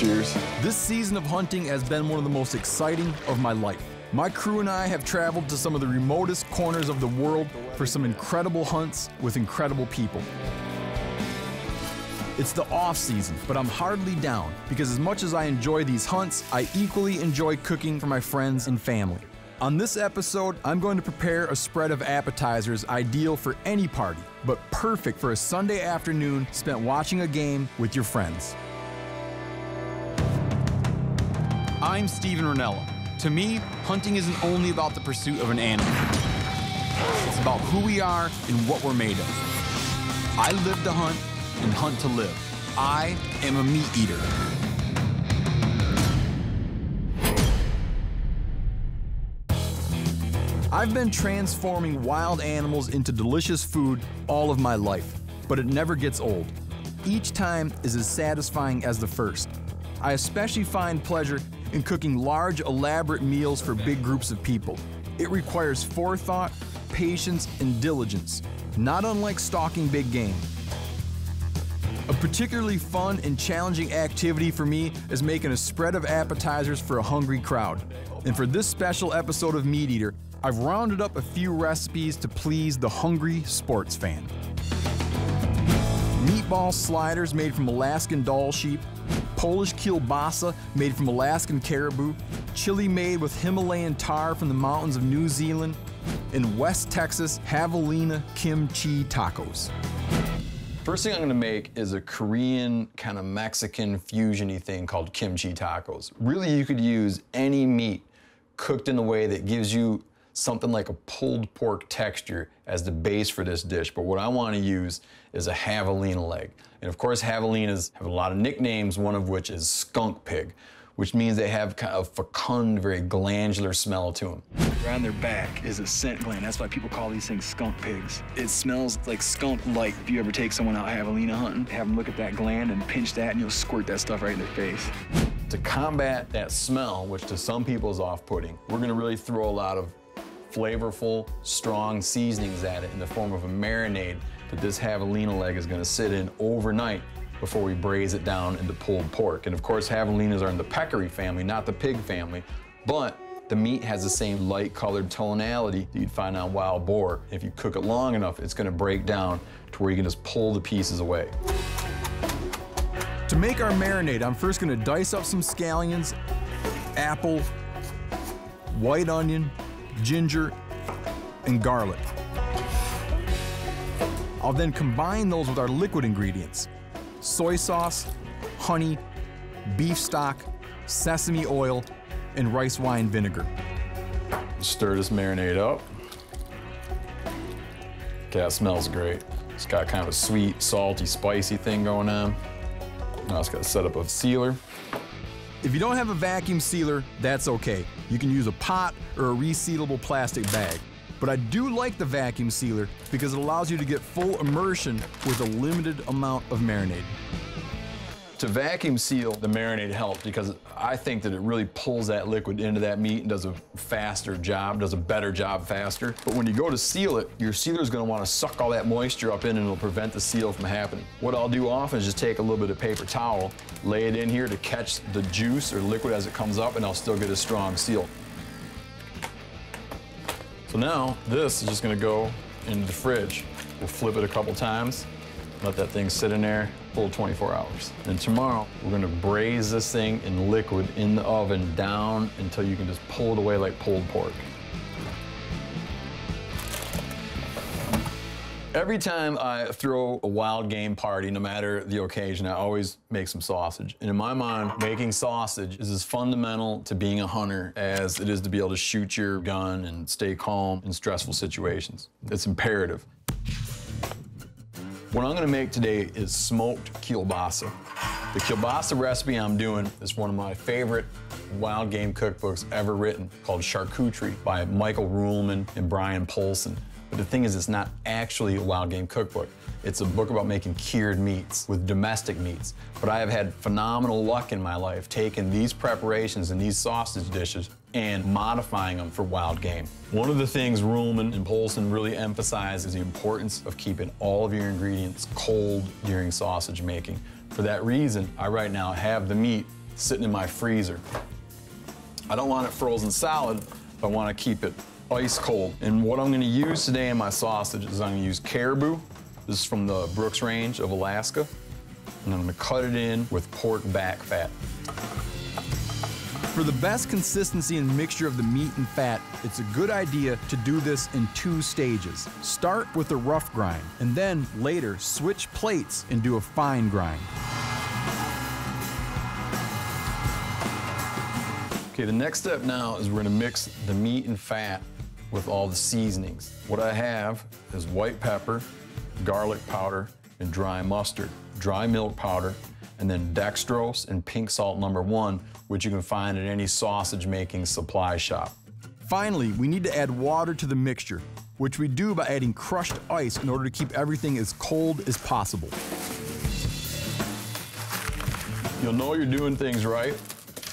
Cheers. This season of hunting has been one of the most exciting of my life. My crew and I have traveled to some of the remotest corners of the world for some incredible hunts with incredible people. It's the off season, but I'm hardly down because as much as I enjoy these hunts, I equally enjoy cooking for my friends and family. On this episode, I'm going to prepare a spread of appetizers ideal for any party, but perfect for a Sunday afternoon spent watching a game with your friends. I'm Steven Rinella. To me, hunting isn't only about the pursuit of an animal. It's about who we are and what we're made of. I live to hunt and hunt to live. I am a meat eater. I've been transforming wild animals into delicious food all of my life, but it never gets old. Each time is as satisfying as the first. I especially find pleasure in cooking large, elaborate meals for big groups of people. It requires forethought, patience, and diligence, not unlike stalking big game. A particularly fun and challenging activity for me is making a spread of appetizers for a hungry crowd. And for this special episode of Meat Eater, I've rounded up a few recipes to please the hungry sports fan. Meatball sliders made from Alaskan Dall sheep, Polish kielbasa made from Alaskan caribou, chili made with Himalayan tahr from the mountains of New Zealand, and West Texas Javelina kimchi tacos. First thing I'm gonna make is a Korean kind of Mexican fusion-y thing called kimchi tacos. Really, you could use any meat cooked in a way that gives you something like a pulled pork texture as the base for this dish. But what I wanna use is a javelina leg. And of course, javelinas have a lot of nicknames, one of which is skunk pig, which means they have kind of fecund, very glandular smell to them. Around their back is a scent gland. That's why people call these things skunk pigs. It smells like skunk-like. If you ever take someone out javelina hunting, have them look at that gland and pinch that, and you'll squirt that stuff right in their face. To combat that smell, which to some people is off-putting, we're gonna really throw a lot of flavorful, strong seasonings at it in the form of a marinade that this javelina leg is gonna sit in overnight before we braise it down into pulled pork. And of course, javelinas are in the peccary family, not the pig family, but the meat has the same light colored tonality that you'd find on wild boar. If you cook it long enough, it's gonna break down to where you can just pull the pieces away. To make our marinade, I'm first gonna dice up some scallions, apple, white onion, ginger, and garlic. I'll then combine those with our liquid ingredients: soy sauce, honey, beef stock, sesame oil, and rice wine vinegar. Stir this marinade up. Okay, that smells great. It's got kind of a sweet, salty, spicy thing going on. Now it's got a setup of sealer. If you don't have a vacuum sealer, that's okay. You can use a pot or a resealable plastic bag. But I do like the vacuum sealer because it allows you to get full immersion with a limited amount of marinade. To vacuum seal, the marinade helps because I think that it really pulls that liquid into that meat and does a faster job, does a better job faster. But when you go to seal it, your sealer's gonna wanna suck all that moisture up in and it'll prevent the seal from happening. What I'll do often is just take a little bit of paper towel, lay it in here to catch the juice or liquid as it comes up, and I'll still get a strong seal. So now this is just gonna go into the fridge. We'll flip it a couple times, let that thing sit in there full 24 hours. And tomorrow we're gonna braise this thing in liquid in the oven down until you can just pull it away like pulled pork. Every time I throw a wild game party, no matter the occasion, I always make some sausage. And in my mind, making sausage is as fundamental to being a hunter as it is to be able to shoot your gun and stay calm in stressful situations. It's imperative. What I'm gonna make today is smoked kielbasa. The kielbasa recipe I'm doing is one of my favorite wild game cookbooks ever written, called Charcuterie by Michael Ruhlman and Brian Polson. But the thing is, it's not actually a wild game cookbook. It's a book about making cured meats with domestic meats. But I have had phenomenal luck in my life taking these preparations and these sausage dishes and modifying them for wild game. One of the things Ruhlman and Polson really emphasize is the importance of keeping all of your ingredients cold during sausage making. For that reason, I right now have the meat sitting in my freezer. I don't want it frozen solid, but I want to keep it ice cold. And what I'm going to use today in my sausage is I'm going to use caribou. This is from the Brooks range of Alaska. And I'm going to cut it in with pork back fat. For the best consistency and mixture of the meat and fat, it's a good idea to do this in 2 stages. Start with a rough grind, and then later switch plates and do a fine grind. Okay, the next step now is we're gonna mix the meat and fat with all the seasonings. What I have is white pepper, garlic powder, and dry mustard, dry milk powder, and then dextrose and pink salt #1, which you can find at any sausage making supply shop. Finally, we need to add water to the mixture, which we do by adding crushed ice in order to keep everything as cold as possible. You'll know you're doing things right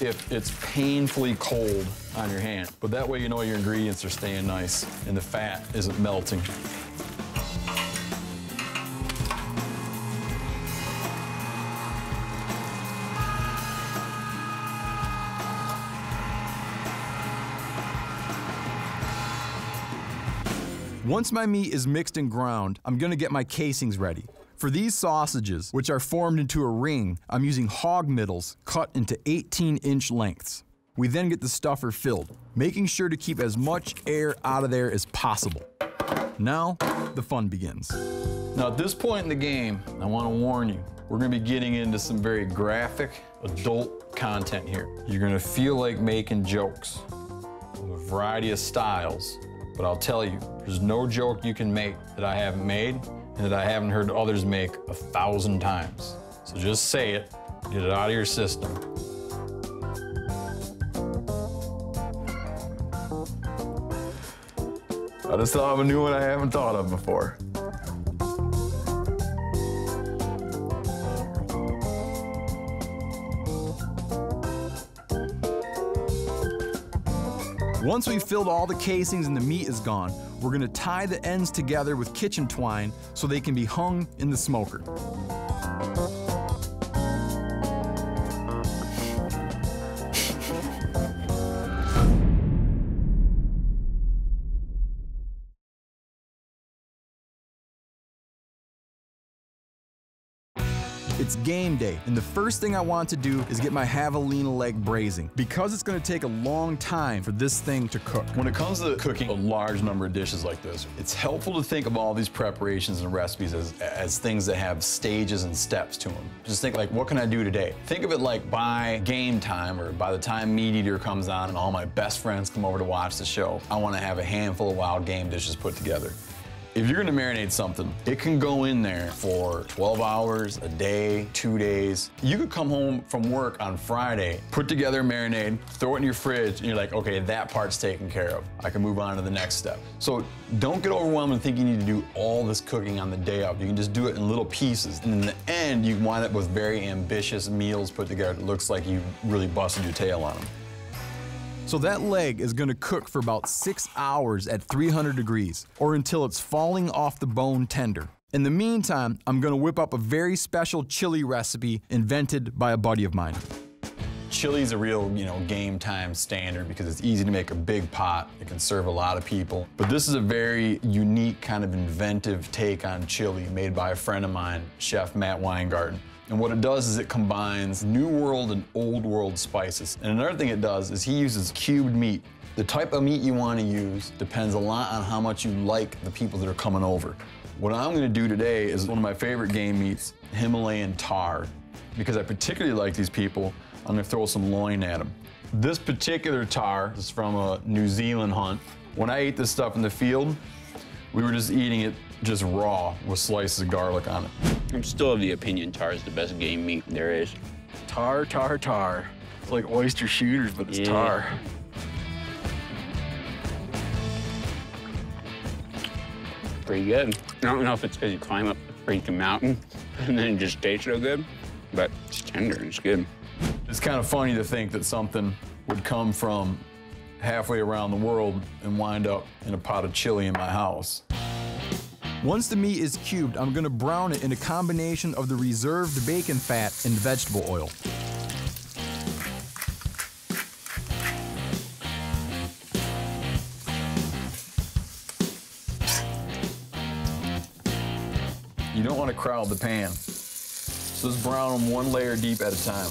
if it's painfully cold on your hand, but that way you know your ingredients are staying nice and the fat isn't melting. Once my meat is mixed and ground, I'm gonna get my casings ready. For these sausages, which are formed into a ring, I'm using hog middles cut into 18-inch lengths. We then get the stuffer filled, making sure to keep as much air out of there as possible. Now, the fun begins. Now, at this point in the game, I wanna warn you, we're gonna be getting into some very graphic, adult content here. You're gonna feel like making jokes in a variety of styles. But I'll tell you, there's no joke you can make that I haven't made and that I haven't heard others make 1,000 times. So just say it, get it out of your system. I just thought of a new one I haven't thought of before. Once we've filled all the casings and the meat is gone, we're gonna tie the ends together with kitchen twine so they can be hung in the smoker. It's game day, and the first thing I want to do is get my javelina leg braising, because it's gonna take a long time for this thing to cook. When it comes to cooking a large number of dishes like this, it's helpful to think of all these preparations and recipes as things that have stages and steps to them. Just think like, what can I do today? Think of it like by game time, or by the time Meat Eater comes on and all my best friends come over to watch the show, I wanna have a handful of wild game dishes put together. If you're gonna marinate something, it can go in there for 12 hours, a day, 2 days. You could come home from work on Friday, put together a marinade, throw it in your fridge, and you're like, okay, that part's taken care of. I can move on to the next step. So don't get overwhelmed and think you need to do all this cooking on the day of. You can just do it in little pieces. And in the end, you wind up with very ambitious meals put together. It looks like you really busted your tail on them. So that leg is gonna cook for about 6 hours at 300 degrees, or until it's falling off the bone tender. In the meantime, I'm gonna whip up a very special chili recipe invented by a buddy of mine. Chili's a real, game time standard because it's easy to make a big pot. It can serve a lot of people. But this is a very unique kind of inventive take on chili made by a friend of mine, Chef Matt Weingarten. And what it does is it combines New World and Old World spices. And another thing it does is he uses cubed meat. The type of meat you want to use depends a lot on how much you like the people that are coming over. What I'm going to do today is one of my favorite game meats, Himalayan tahr. Because I particularly like these people, I'm going to throw some loin at them. This particular tahr is from a New Zealand hunt. When I ate this stuff in the field, we were just eating it just raw with slices of garlic on it. I'm still of the opinion tahr is the best game meat there is. Tahr, tahr, tahr. It's like oyster shooters, but it's tahr. Pretty good. I don't know if it's because you climb up a freaking mountain and then it just tastes so good, but it's tender and it's good. It's kind of funny to think that something would come from halfway around the world and wind up in a pot of chili in my house. Once the meat is cubed, I'm gonna brown it in a combination of the reserved bacon fat and vegetable oil. crowd the pan. So let's brown them one layer deep at a time.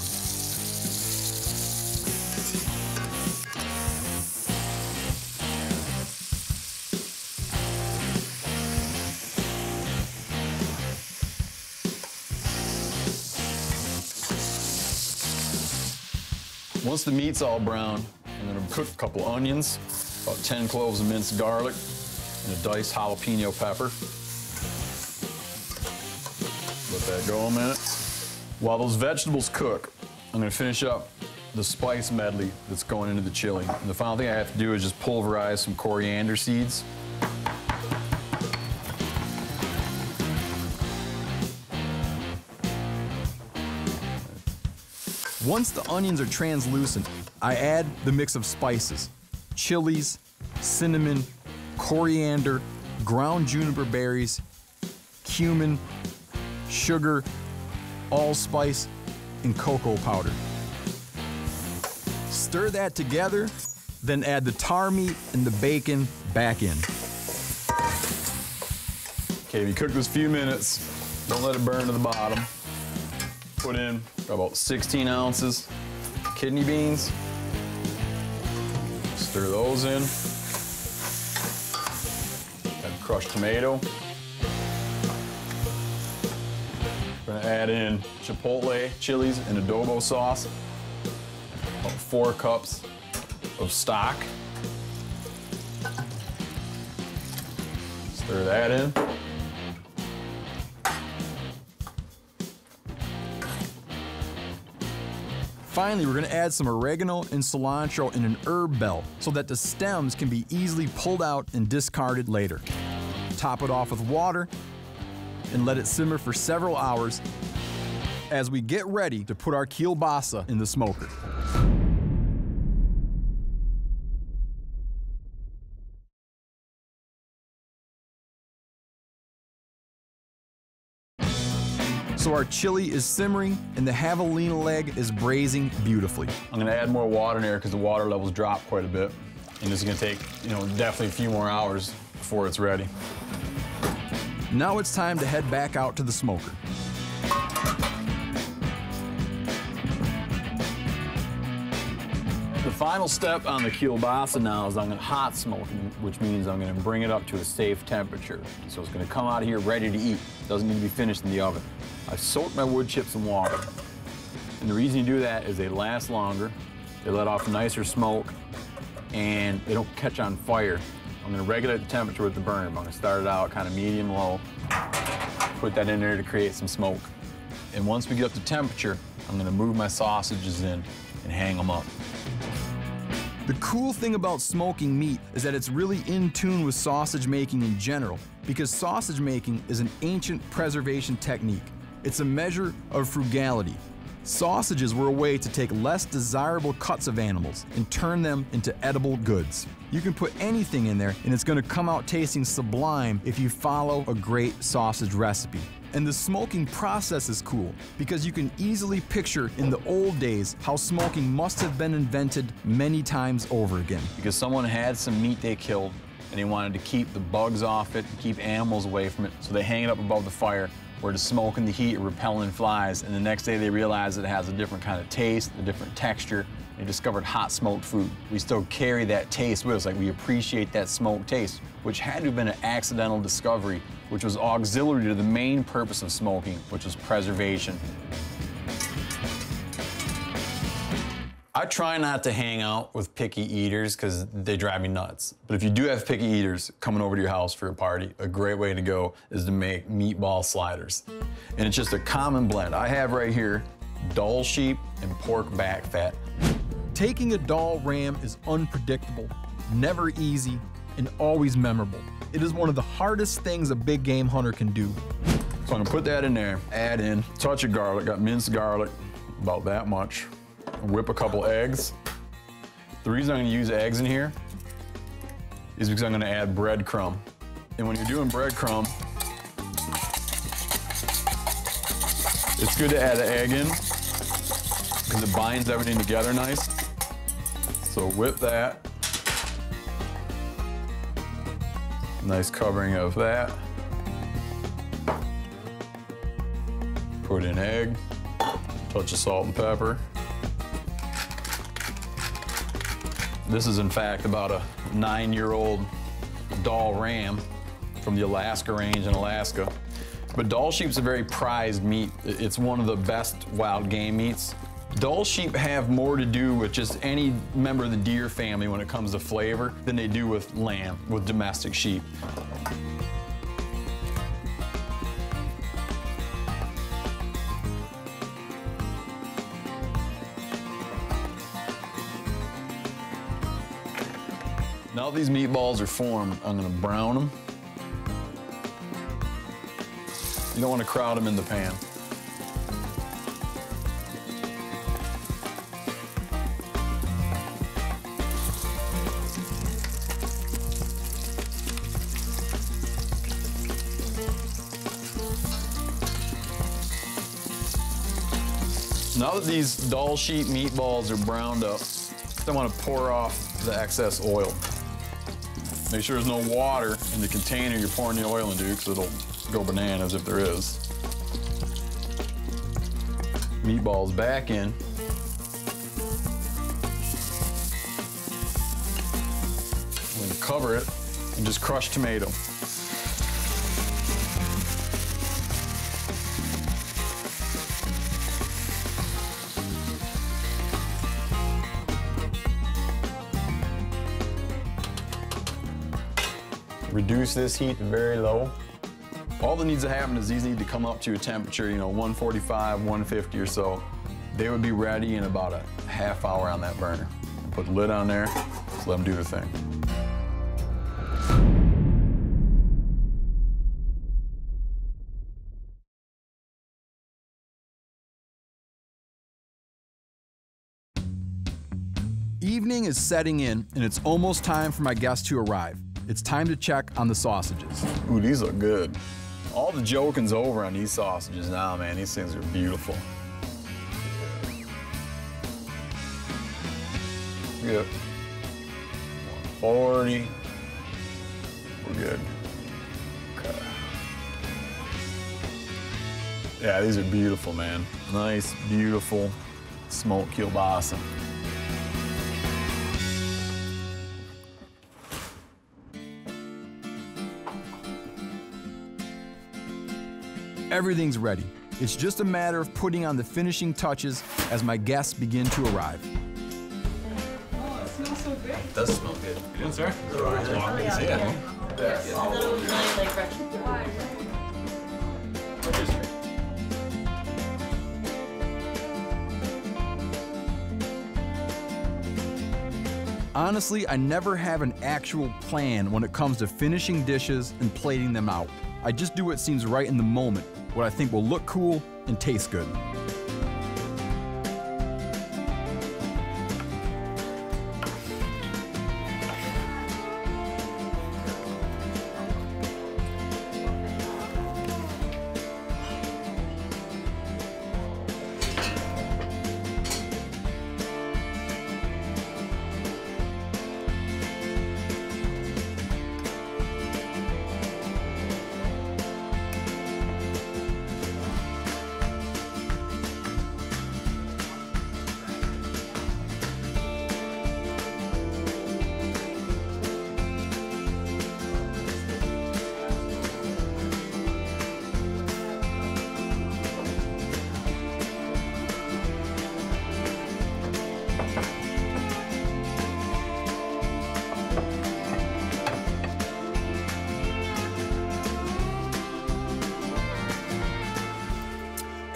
Once the meat's all brown, I'm gonna cook a couple onions, about 10 cloves of minced garlic, and a diced jalapeno pepper. Let that go a minute. While those vegetables cook, I'm gonna finish up the spice medley that's going into the chili. And the final thing I have to do is just pulverize some coriander seeds. Once the onions are translucent, I add the mix of spices, chilies, cinnamon, coriander, ground juniper berries, cumin, sugar, allspice, and cocoa powder. Stir that together, then add the tahr meat and the bacon back in. Okay, if you cook this a few minutes, don't let it burn to the bottom. Put in about 16 ounces of kidney beans. Stir those in. Add crushed tomato. We're gonna add in chipotle, chilies, and adobo sauce. About 4 cups of stock. Stir that in. Finally, we're gonna add some oregano and cilantro in an herb bell so that the stems can be easily pulled out and discarded later. Top it off with water and let it simmer for several hours as we get ready to put our kielbasa in the smoker. So our chili is simmering and the javelina leg is braising beautifully. I'm gonna add more water in here because the water levels drop quite a bit. And it's gonna take, definitely a few more hours before it's ready. Now it's time to head back out to the smoker. The final step on the kielbasa now is I'm gonna hot smoke, which means I'm gonna bring it up to a safe temperature. So it's gonna come out of here ready to eat. Doesn't need to be finished in the oven. I soaked my wood chips in water. And the reason you do that is they last longer, they let off nicer smoke, and they don't catch on fire. I'm gonna regulate the temperature with the burner. I'm gonna start it out kind of medium-low, put that in there to create some smoke. And once we get up to temperature, I'm gonna move my sausages in and hang them up. The cool thing about smoking meat is that it's really in tune with sausage making in general, because sausage making is an ancient preservation technique. It's a measure of frugality. Sausages were a way to take less desirable cuts of animals and turn them into edible goods. You can put anything in there and it's gonna come out tasting sublime if you follow a great sausage recipe. And the smoking process is cool because you can easily picture in the old days how smoking must have been invented many times over again. Because someone had some meat they killed and they wanted to keep the bugs off it, keep animals away from it, so they hang it up above the fire where the smoke and the heat are repelling flies, and the next day they realize that it has a different kind of taste, a different texture. They discovered hot smoked food. We still carry that taste with us, like we appreciate that smoked taste, which had to have been an accidental discovery, which was auxiliary to the main purpose of smoking, which was preservation. I try not to hang out with picky eaters because they drive me nuts. But if you do have picky eaters coming over to your house for a party, a great way to go is to make meatball sliders. And it's just a common blend. I have right here Dall sheep and pork back fat. Taking a Dall ram is unpredictable, never easy, and always memorable. It is one of the hardest things a big game hunter can do. So I'm gonna put that in there, add in a touch of garlic, got minced garlic, about that much. Whip a couple eggs. The reason I'm gonna use eggs in here is because I'm gonna add breadcrumb. And when you're doing breadcrumb, it's good to add an egg in because it binds everything together nice. So whip that. Nice covering of that. Put in egg, touch of salt and pepper. This is in fact about a 9-year-old Dall ram from the Alaska range in Alaska. But Dall sheep's a very prized meat. It's one of the best wild game meats. Dall sheep have more to do with just any member of the deer family when it comes to flavor than they do with lamb, with domestic sheep. Now these meatballs are formed, I'm gonna brown them. You don't wanna crowd them in the pan. Now that these Dall sheep meatballs are browned up, I wanna pour off the excess oil. Make sure there's no water in the container you're pouring the oil into, because it'll go bananas if there is. Meatballs back in. We're going to cover it and just crush tomato. Reduce this heat to very low. All that needs to happen is these need to come up to a temperature, 145, 150 or so. They would be ready in about a half hour on that burner. Put the lid on there, just let them do their thing. Evening is setting in, and it's almost time for my guests to arrive. It's time to check on the sausages. Ooh, these look good. All the joking's over on these sausages now, man. These things are beautiful. Yep. 140. We're good. Okay. Yeah, these are beautiful, man. Nice, beautiful smoked kielbasa. Everything's ready. It's just a matter of putting on the finishing touches as my guests begin to arrive. Oh, it smells so good. It does smell good. You doing, sir? Good. Honestly, I never have an actual plan when it comes to finishing dishes and plating them out. I just do what seems right in the moment, what I think will look cool and taste good.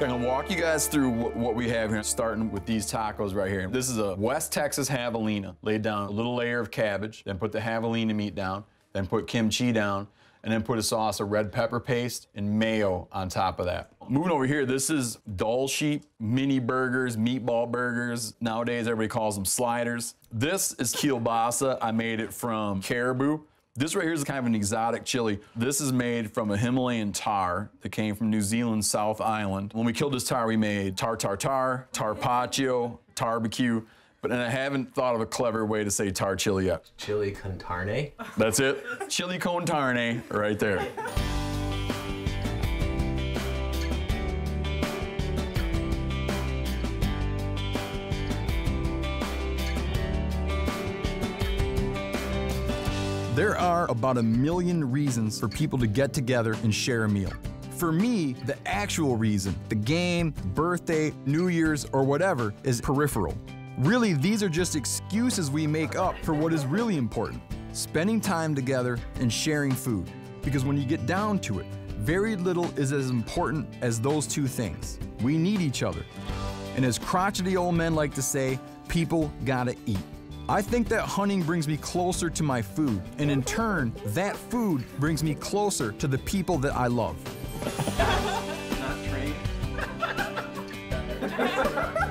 I'm gonna walk you guys through what we have here, starting with these tacos right here. This is a West Texas javelina. Laid down a little layer of cabbage, then put the javelina meat down, then put kimchi down, and then put a sauce of red pepper paste and mayo on top of that. Moving over here, this is Dall sheep mini burgers, meatball burgers. Nowadays, everybody calls them sliders. This is kielbasa. I made it from caribou. This right here is kind of an exotic chili. This is made from a Himalayan tahr that came from New Zealand's South Island. When we killed this tahr, we made tahr tartare, tarpaccio, tarbecue, but then I haven't thought of a clever way to say tahr chili yet. Chili con carne? That's it. Chili con carne right there. There are about 1 million reasons for people to get together and share a meal. For me, the actual reason, the game, birthday, New Year's, or whatever, is peripheral. Really, these are just excuses we make up for what is really important, spending time together and sharing food. Because when you get down to it, very little is as important as those two things. We need each other. And as crotchety old men like to say, people gotta eat. I think that hunting brings me closer to my food, and in turn, that food brings me closer to the people that I love. Not trained.